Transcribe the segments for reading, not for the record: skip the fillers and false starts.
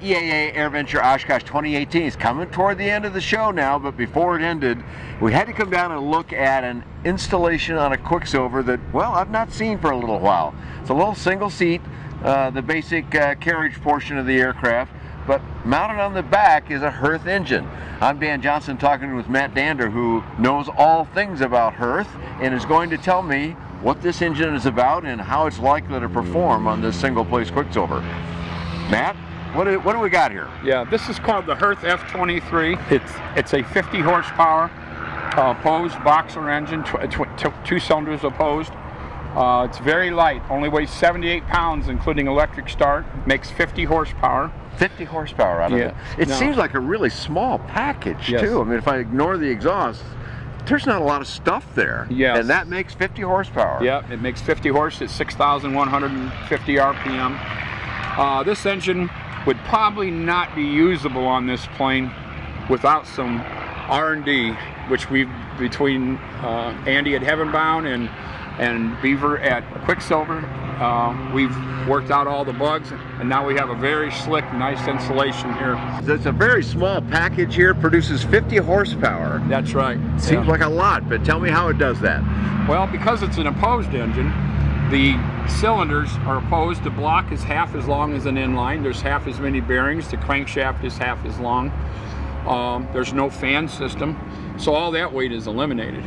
EAA AirVenture Oshkosh 2018 is coming toward the end of the show now, but before it ended, we had to come down and look at an installation on a Quicksilver that, well, I've not seen for a little while. It's a little single seat, the basic carriage portion of the aircraft, but mounted on the back is a Hirth engine. I'm Dan Johnson talking with Matt Dandar, who knows all things about Hirth and is going to tell me what this engine is about and how it's likely to perform on this single place Quicksilver. Matt, what do we got here? Yeah, this is called the Hirth F23. It's a 50 horsepower opposed boxer engine, two cylinders opposed. It's very light, only weighs 78 pounds including electric start, makes 50 horsepower. 50 horsepower out of it. It seems like a really small package too. I mean, if I ignore the exhaust, there's not a lot of stuff there. Yes. And that makes 50 horsepower. Yep, it makes 50 horse at 6,150 RPM. This engine would probably not be usable on this plane without some R&D, which we've, between Andy at Heavenbound and Beaver at Quicksilver, we've worked out all the bugs, and now we have a very slick, nice installation here. So it's a very small package here, produces 50 horsepower. That's right. Seems like a lot, but tell me how it does that. Well, because it's an opposed engine, the cylinders are opposed. The block is half as long as an inline. There's half as many bearings. The crankshaft is half as long. There's no fan system, so all that weight is eliminated.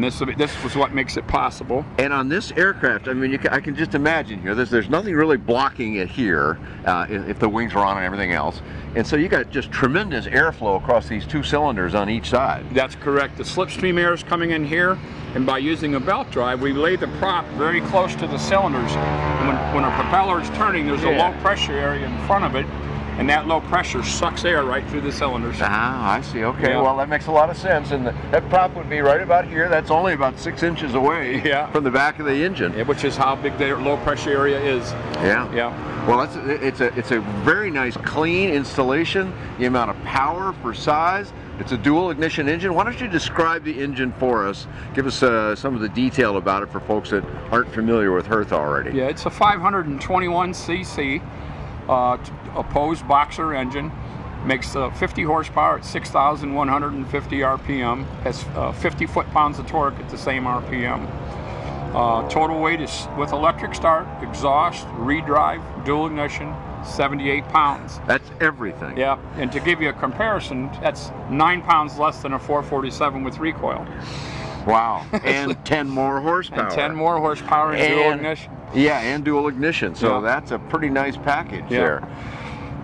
This was what makes it possible. And on this aircraft, I mean, I can just imagine here, there's nothing really blocking it here, if the wings were on and everything else. And so you got just tremendous airflow across these two cylinders on each side. That's correct. The slipstream air is coming in here, and by using a belt drive, we lay the prop very close to the cylinders. When a propeller is turning, there's a low pressure area in front of it, and that low pressure sucks air right through the cylinders. Ah, I see. Okay, well, that makes a lot of sense. And that prop would be right about here. That's only about 6 inches away from the back of the engine. Yeah, which is how big the low pressure area is. Yeah. Yeah. Well, that's, it's a very nice, clean installation. The amount of power for size. It's a dual ignition engine. Why don't you describe the engine for us? Give us some of the detail about it for folks that aren't familiar with Hirth already. Yeah, it's a 521cc. Opposed boxer engine, makes 50 horsepower at 6,150 RPM, has 50 foot-pounds of torque at the same RPM. Total weight is, with electric start, exhaust, redrive, dual ignition, 78 pounds. That's everything. Yeah, and to give you a comparison, that's 9 pounds less than a 447 with recoil. Wow, and 10 more horsepower. And 10 more horsepower and dual ignition. Yeah, and dual ignition, so that's a pretty nice package there.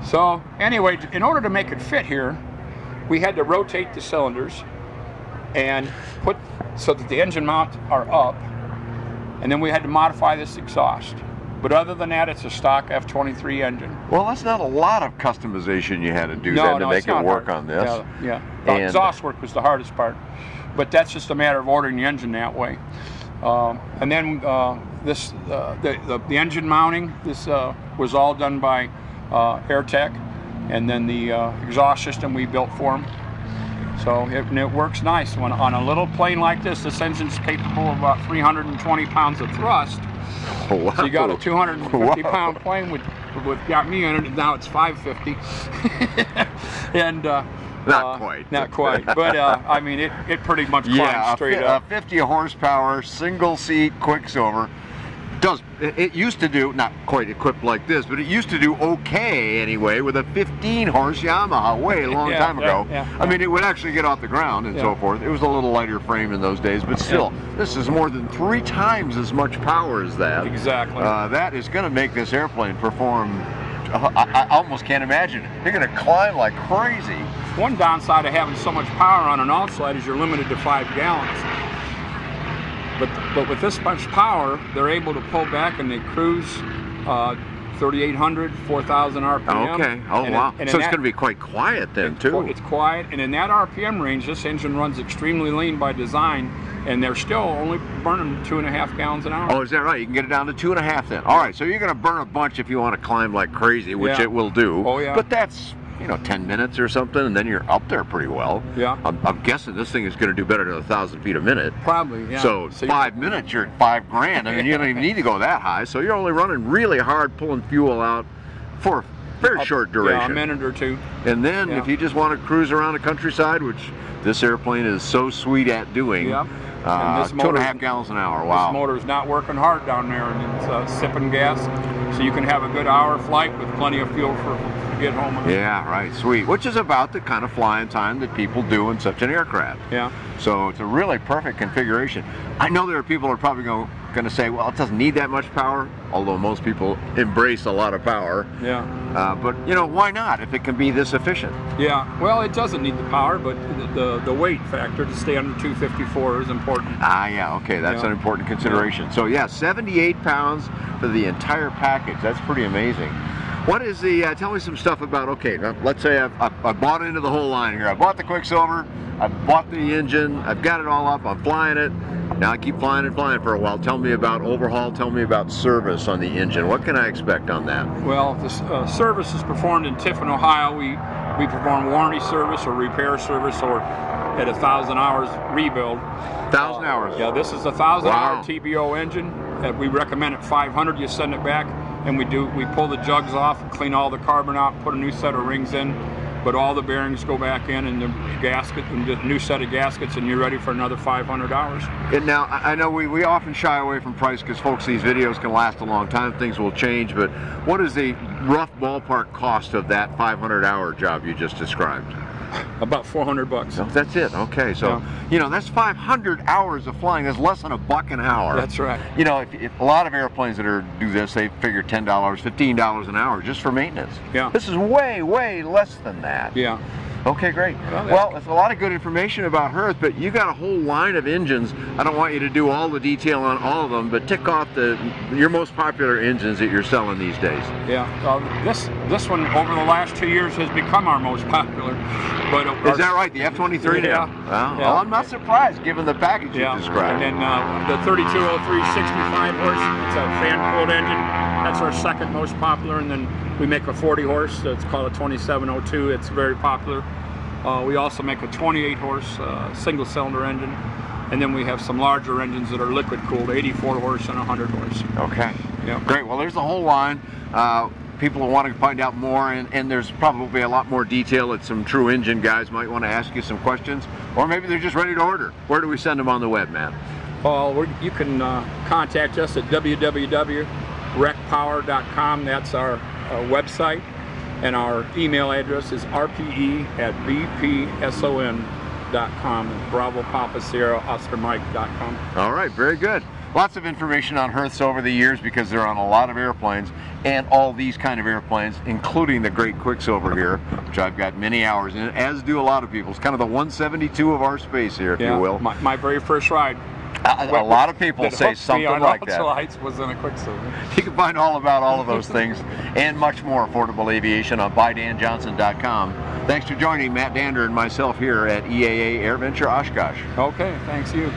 So anyway, in order to make it fit here, we had to rotate the cylinders and put so that the engine mounts are up, and then we had to modify this exhaust. But other than that, it's a stock F23 engine. Well, that's not a lot of customization you had to do to make it work on this. Yeah. The exhaust work was the hardest part, but that's just a matter of ordering the engine that way. And then the engine mounting, this was all done by AirTech, and then the exhaust system we built for them. So it works nice. When on a little plane like this, this engine's capable of about 320 pounds of thrust. Oh, wow. So you got a 250 pound plane with got me in it, and now it's 550. And not quite, but I mean, it pretty much climbs straight up. 50 horsepower single seat Quicksilver does. It used to do, not quite equipped like this, but it used to do okay anyway with a 15 horse Yamaha way long time ago. I mean, it would actually get off the ground and so forth. It was a little lighter frame in those days, but still, this is more than 3 times as much power as that. Exactly. That is going to make this airplane perform. I almost can't imagine. They're going to climb like crazy. One downside of having so much power on an offslide is you're limited to 5 gallons. But with this much power, they're able to pull back and they cruise 3,800, 4,000 RPM. Okay. Oh, wow. So it's going to be quite quiet then, too. It's quiet. And in that RPM range, this engine runs extremely lean by design, and they're still only burning 2.5 gallons an hour. Oh, is that right? You can get it down to 2.5 then. All right. So you're going to burn a bunch if you want to climb like crazy, which it will do. Oh, yeah. But that's, you know, 10 minutes or something, and then you're up there pretty well. Yeah. I'm guessing this thing is going to do better than 1,000 feet a minute. Probably, yeah. So 5 minutes, you're at $5 grand. I mean, you don't even need to go that high. So you're only running really hard, pulling fuel out for very short duration. Yeah, a minute or two. And then if you just want to cruise around the countryside, which this airplane is so sweet at doing, 2.5 gallons an hour, wow. This motor's not working hard down there, and it's sipping gas, so you can have a good hour flight with plenty of fuel to get home. Yeah, right, sweet. Which is about the kind of flying time that people do in such an aircraft. Yeah. So it's a really perfect configuration. I know there are people who are probably going to say, well, it doesn't need that much power, although most people embrace a lot of power. Yeah. But, you know, why not if it can be this efficient? Yeah, well, it doesn't need the power, but the weight factor to stay under 254 is important. Ah, yeah, okay, that's an important consideration. Yeah. So, yeah, 78 pounds for the entire package. That's pretty amazing. What is the, tell me some stuff about, okay, let's say I bought into the whole line here. I bought the Quicksilver, I bought the engine, I've got it all up, I'm flying it. Now I keep flying and flying for a while. Tell me about overhaul, tell me about service on the engine. What can I expect on that? Well, the service is performed in Tiffin, Ohio. We perform warranty service or repair service or at 1,000 hours rebuild. 1,000 hours? Yeah, this is a 1,000 hour TBO engine. We recommend at 500 you send it back. And we pull the jugs off, clean all the carbon out, put a new set of rings in, but all the bearings go back in and the gasket and the new set of gaskets, and you're ready for another 500 hours. And now I know we often shy away from price because folks, these videos can last a long time, things will change, but what is the rough ballpark cost of that 500 hour job you just described? About 400 bucks. Oh, that's it. Okay, so you know, that's 500 hours of flying. That's less than a buck an hour. That's right. You know, if a lot of airplanes that do this, they figure $10, $15 an hour just for maintenance. Yeah. This is way, way less than that. Yeah. Okay, great. Well, it's a lot of good information about Hirth, but you got a whole line of engines. I don't want you to do all the detail on all of them, but tick off your most popular engines that you're selling these days. Yeah, this one over the last 2 years has become our most popular. But is that right? The F23 now? Wow. Well, I'm not surprised given the package you described. And then the 3203 65 horse, it's a fan-cooled engine. That's our second most popular, and then we make a 40 horse, it's called a 2702, it's very popular. We also make a 28 horse single cylinder engine, and then we have some larger engines that are liquid cooled, 84 horse and 100 horse. Okay, great, well there's the whole line. People who want to find out more, and there's probably a lot more detail that some true engine guys might want to ask you some questions, or maybe they're just ready to order. Where do we send them on the web, Matt? Well, you can contact us at www.recpower.com. That's our website, and our email address is rpe@bpsom.com. Bravo Papa Sierra Oscar Mike.com. All right, very good. Lots of information on Hirths over the years because they're on a lot of airplanes, and all these kind of airplanes, including the great Quicksilver here, which I've got many hours in, as do a lot of people. It's kind of the 172 of our space here, if you will. My very first ride. A lot of people say something like that. Lights was in a Quicksilver. You can find all about all of those things and much more affordable aviation on BuyDanJohnson.com. Thanks for joining Matt Dandar and myself here at EAA AirVenture Oshkosh. Okay, thanks you.